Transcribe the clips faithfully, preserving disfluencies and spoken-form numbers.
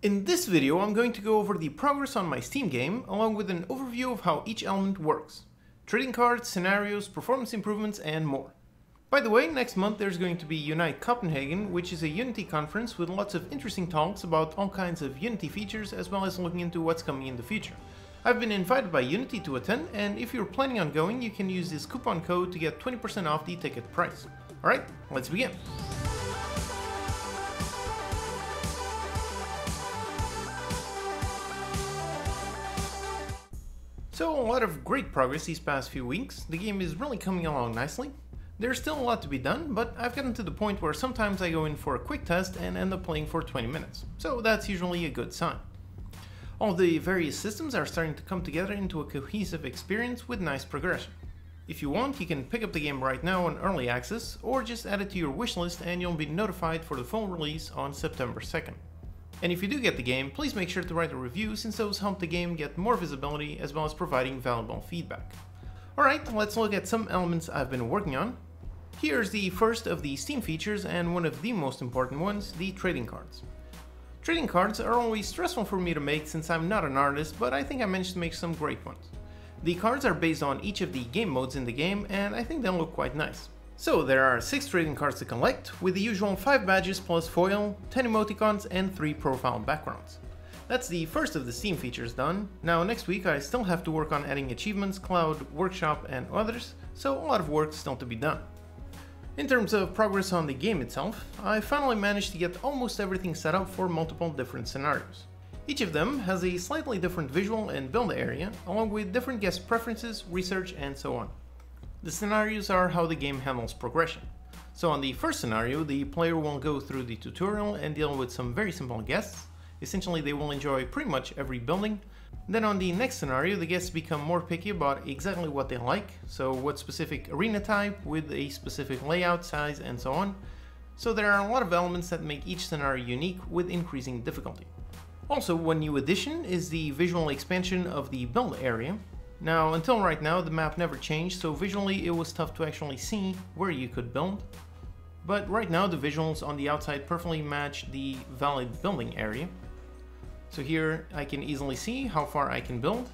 In this video, I'm going to go over the progress on my Steam game, along with an overview of how each element works. Trading cards, scenarios, performance improvements, and more. By the way, next month there's going to be Unite Copenhagen, which is a Unity conference with lots of interesting talks about all kinds of Unity features, as well as looking into what's coming in the future. I've been invited by Unity to attend, and if you're planning on going, you can use this coupon code to get twenty percent off the ticket price. Alright, let's begin! So a lot of great progress these past few weeks. The game is really coming along nicely. There's still a lot to be done, but I've gotten to the point where sometimes I go in for a quick test and end up playing for twenty minutes, so that's usually a good sign. All the various systems are starting to come together into a cohesive experience with nice progression. If you want, you can pick up the game right now on early access, or just add it to your wishlist and you'll be notified for the full release on September second. And if you do get the game, please make sure to write a review, since those help the game get more visibility as well as providing valuable feedback. Alright, let's look at some elements I've been working on. Here's the first of the Steam features and one of the most important ones, the trading cards. Trading cards are always stressful for me to make since I'm not an artist, but I think I managed to make some great ones. The cards are based on each of the game modes in the game, and I think they look quite nice. So there are six trading cards to collect, with the usual five badges plus foil, ten emoticons and three profile backgrounds. That's the first of the Steam features done. Now next week I still have to work on adding achievements, cloud, workshop and others, so a lot of work still to be done. In terms of progress on the game itself, I finally managed to get almost everything set up for multiple different scenarios. Each of them has a slightly different visual and build area, along with different guest preferences, research and so on. The scenarios are how the game handles progression. So on the first scenario, the player will go through the tutorial and deal with some very simple guests. Essentially, they will enjoy pretty much every building. Then on the next scenario, the guests become more picky about exactly what they like, so what specific arena type, with a specific layout, size, and so on. So there are a lot of elements that make each scenario unique with increasing difficulty. Also, one new addition is the visual expansion of the build area. Now, until right now, the map never changed, so visually it was tough to actually see where you could build. But right now, the visuals on the outside perfectly match the valid building area. So here I can easily see how far I can build,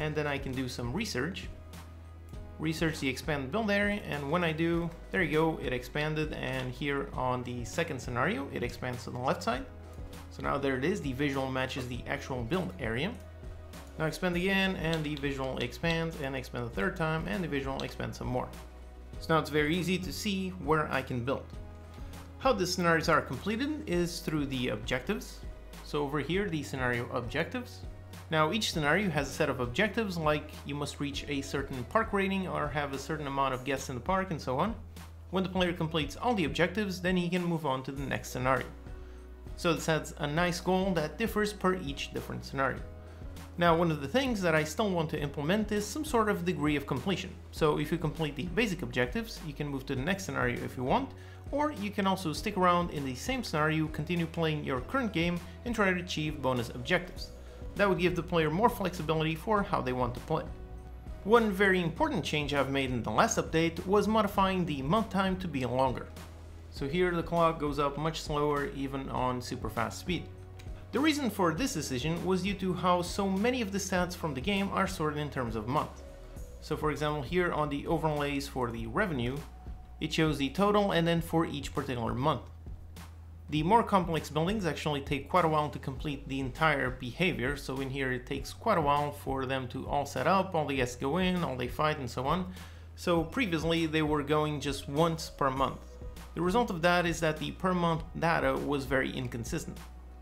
and then I can do some research. Research the expanded build area, and when I do, there you go, it expanded, and here on the second scenario, it expands to the left side. So now there it is, the visual matches the actual build area. Now expand again, and the visual expands, and expand the third time, and the visual expands some more. So now it's very easy to see where I can build. How the scenarios are completed is through the objectives. So over here, the scenario objectives. Now each scenario has a set of objectives, like you must reach a certain park rating or have a certain amount of guests in the park and so on. When the player completes all the objectives, then he can move on to the next scenario. So this adds a nice goal that differs per each different scenario. Now, one of the things that I still want to implement is some sort of degree of completion. So if you complete the basic objectives, you can move to the next scenario if you want, or you can also stick around in the same scenario, continue playing your current game and try to achieve bonus objectives. That would give the player more flexibility for how they want to play. One very important change I've made in the last update was modifying the month time to be longer. So here the clock goes up much slower even on super fast speed. The reason for this decision was due to how so many of the stats from the game are sorted in terms of month. So for example, here on the overlays for the revenue, it shows the total and then for each particular month. The more complex buildings actually take quite a while to complete the entire behavior, so in here it takes quite a while for them to all set up, all the guests go in, all they fight and so on. So previously they were going just once per month. The result of that is that the per month data was very inconsistent.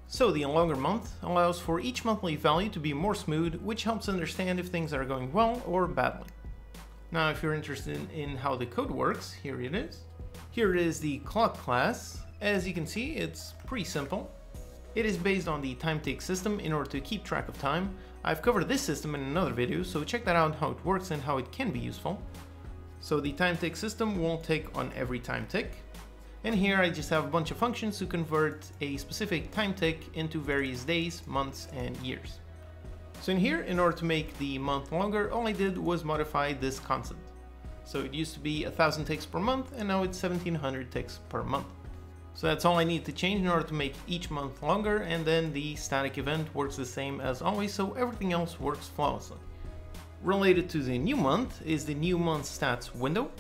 So the longer month allows for each monthly value to be more smooth, which helps understand if things are going well or badly. Now if you're interested in how the code works, here it is. Here is the clock class. As you can see, it's pretty simple. It is based on the timetake system in order to keep track of time. I've covered this system in another video, so check that out, how it works and how it can be useful. So the timetake system won't take on every time tick. And here I just have a bunch of functions to convert a specific time tick into various days, months and years. So in here, in order to make the month longer, all I did was modify this constant. So it used to be a thousand ticks per month and now it's seventeen hundred ticks per month. So that's all I need to change in order to make each month longer, and then the static event works the same as always, so everything else works flawlessly. Related to the new month is the new month stats window.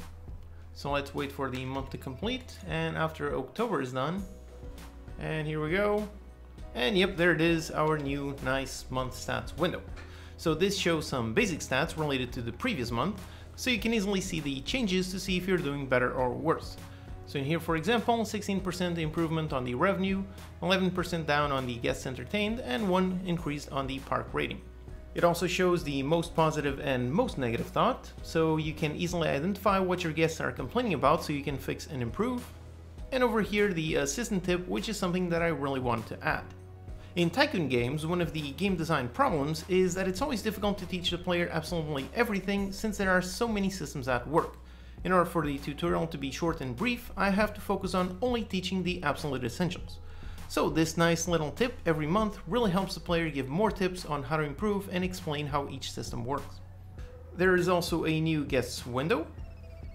So let's wait for the month to complete, and after October is done, and here we go, and yep, there it is, our new nice month stats window. So this shows some basic stats related to the previous month, so you can easily see the changes to see if you're doing better or worse. So in here, for example, sixteen percent improvement on the revenue, eleven percent down on the guests entertained, and one increase on the park rating. It also shows the most positive and most negative thought, so you can easily identify what your guests are complaining about so you can fix and improve. And over here, the assistant tip, which is something that I really want to add. In Tycoon games, one of the game design problems is that it's always difficult to teach the player absolutely everything since there are so many systems at work. In order for the tutorial to be short and brief, I have to focus on only teaching the absolute essentials. So this nice little tip every month really helps the player give more tips on how to improve and explain how each system works. There is also a new guests window.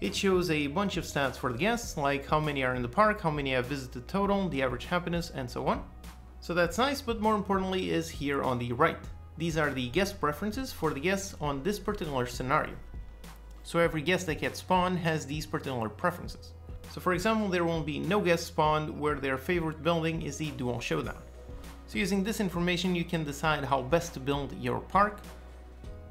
It shows a bunch of stats for the guests, like how many are in the park, how many have visited total, the average happiness, and so on. So that's nice, but more importantly is here on the right. These are the guest preferences for the guests on this particular scenario. So every guest that gets spawned has these particular preferences. So for example, there will be no guests spawned where their favorite building is the dual showdown. So using this information, you can decide how best to build your park.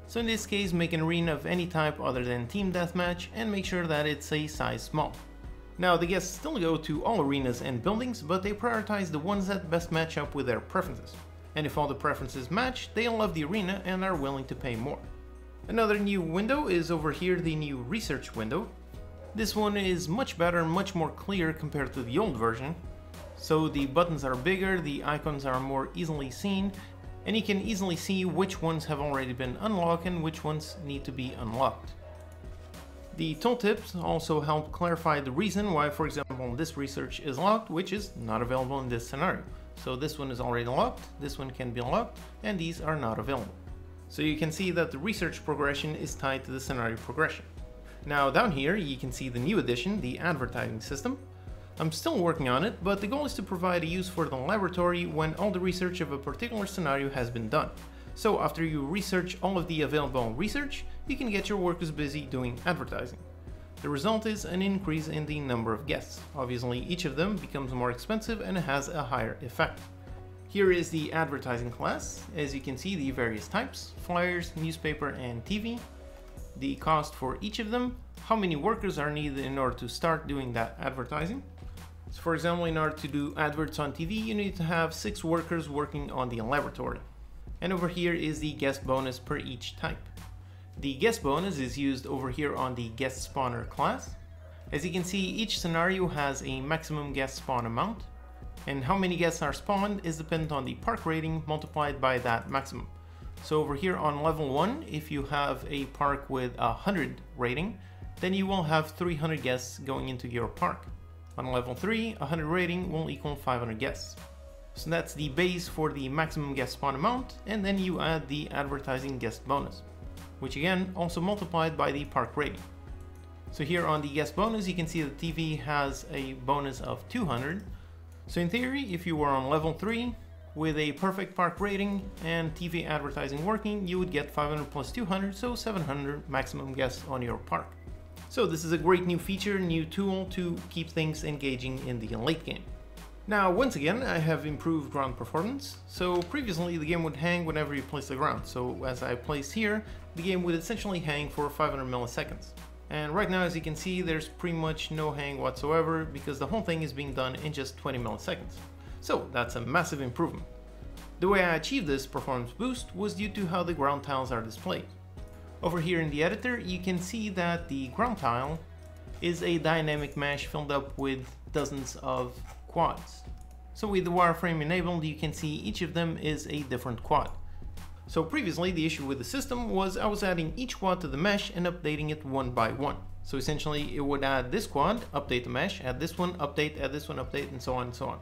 So in this case, make an arena of any type other than team deathmatch and make sure that it's a size small. Now the guests still go to all arenas and buildings, but they prioritize the ones that best match up with their preferences. And if all the preferences match, they love the arena and are willing to pay more. Another new window is over here, the new research window. This one is much better, much more clear compared to the old version. So the buttons are bigger, the icons are more easily seen, and you can easily see which ones have already been unlocked and which ones need to be unlocked. The tooltips also help clarify the reason why, for example, this research is locked, which is not available in this scenario. So this one is already locked, this one can be locked, and these are not available. So you can see that the research progression is tied to the scenario progression. Now down here you can see the new addition, the advertising system. I'm still working on it, but the goal is to provide a use for the laboratory when all the research of a particular scenario has been done. So after you research all of the available research, you can get your workers busy doing advertising. The result is an increase in the number of guests. Obviously each of them becomes more expensive and has a higher effect. Here is the advertising class. As you can see, the various types, flyers, newspaper, and T V, the cost for each of them, how many workers are needed in order to start doing that advertising. So for example, in order to do adverts on T V, you need to have six workers working on the laboratory. And over here is the guest bonus per each type. The guest bonus is used over here on the guest spawner class. As you can see, each scenario has a maximum guest spawn amount, and how many guests are spawned is dependent on the park rating multiplied by that maximum. So over here on level one, if you have a park with a one hundred rating, then you will have three hundred guests going into your park. On level three, one hundred rating will equal five hundred guests. So that's the base for the maximum guest spawn amount, and then you add the advertising guest bonus, which again also multiplied by the park rating. So here on the guest bonus, you can see that T V has a bonus of two hundred. So in theory, if you were on level three with a perfect park rating and T V advertising working, you would get five hundred plus two hundred, so seven hundred maximum guests on your park. So this is a great new feature, new tool to keep things engaging in the late game. Now once again, I have improved ground performance. So previously the game would hang whenever you place the ground. So as I placed here, the game would essentially hang for five hundred milliseconds. And right now, as you can see, there's pretty much no hang whatsoever because the whole thing is being done in just twenty milliseconds. So that's a massive improvement. The way I achieved this performance boost was due to how the ground tiles are displayed. Over here in the editor, you can see that the ground tile is a dynamic mesh filled up with dozens of quads. So with the wireframe enabled, you can see each of them is a different quad. So previously the issue with the system was I was adding each quad to the mesh and updating it one by one. So essentially it would add this quad, update the mesh, add this one, update, add this one, update, and so on and so on.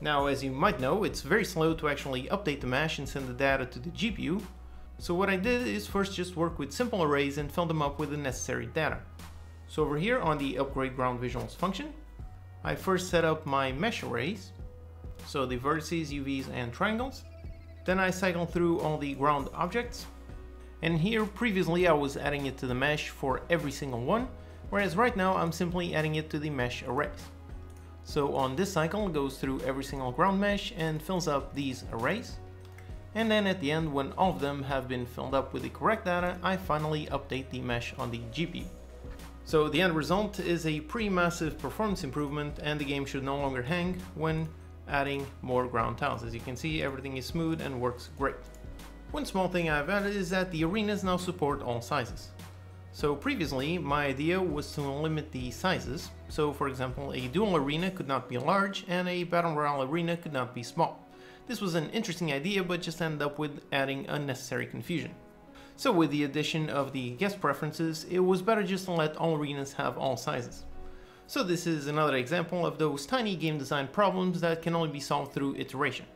Now as you might know, it's very slow to actually update the mesh and send the data to the G P U. So what I did is first just work with simple arrays and fill them up with the necessary data. So over here on the upgrade ground visuals function, I first set up my mesh arrays, so the vertices, U Vs and triangles. Then I cycle through all the ground objects. And here previously I was adding it to the mesh for every single one, whereas right now I'm simply adding it to the mesh arrays. So on this cycle it goes through every single ground mesh and fills up these arrays. And then at the end, when all of them have been filled up with the correct data, I finally update the mesh on the G P U. So the end result is a pretty massive performance improvement, and the game should no longer hang when adding more ground tiles. As you can see, everything is smooth and works great. One small thing I've added is that the arenas now support all sizes. So previously, my idea was to limit the sizes. So for example, a dual arena could not be large and a battle royale arena could not be small. This was an interesting idea, but just ended up with adding unnecessary confusion. So with the addition of the guest preferences, it was better just to let all arenas have all sizes. So this is another example of those tiny game design problems that can only be solved through iteration.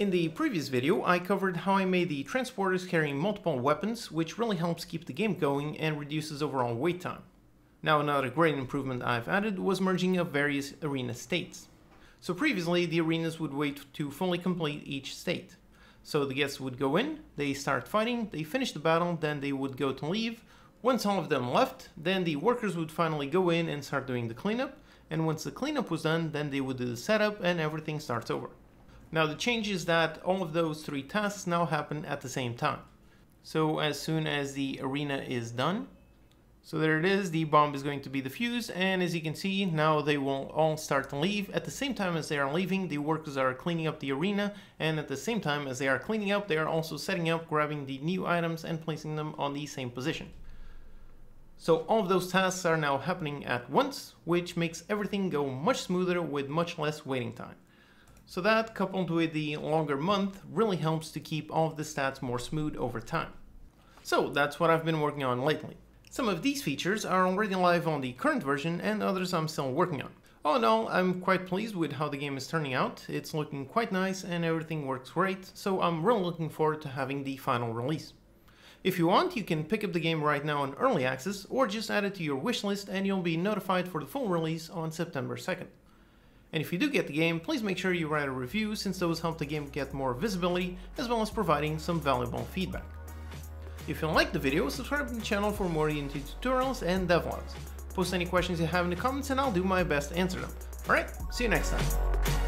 In the previous video, I covered how I made the transporters carrying multiple weapons, which really helps keep the game going and reduces overall wait time. Now another great improvement I've added was merging of various arena states. So previously, the arenas would wait to fully complete each state. So the guests would go in, they start fighting, they finish the battle, then they would go to leave. Once all of them left, then the workers would finally go in and start doing the cleanup. And once the cleanup was done, then they would do the setup and everything starts over. Now the change is that all of those three tasks now happen at the same time. So as soon as the arena is done, so there it is, the bomb is going to be defused, and as you can see, now they will all start to leave. At the same time as they are leaving, the workers are cleaning up the arena, and at the same time as they are cleaning up, they are also setting up, grabbing the new items and placing them on the same position. So all of those tasks are now happening at once, which makes everything go much smoother with much less waiting time. So that, coupled with the longer month, really helps to keep all of the stats more smooth over time. So that's what I've been working on lately. Some of these features are already live on the current version and others I'm still working on. All in all, I'm quite pleased with how the game is turning out. It's looking quite nice and everything works great, so I'm really looking forward to having the final release. If you want, you can pick up the game right now on early access or just add it to your wishlist and you'll be notified for the full release on September second. And if you do get the game, please make sure you write a review, since those help the game get more visibility as well as providing some valuable feedback. If you liked the video, subscribe to the channel for more Unity tutorials and devlogs. Post any questions you have in the comments and I'll do my best to answer them. Alright, see you next time.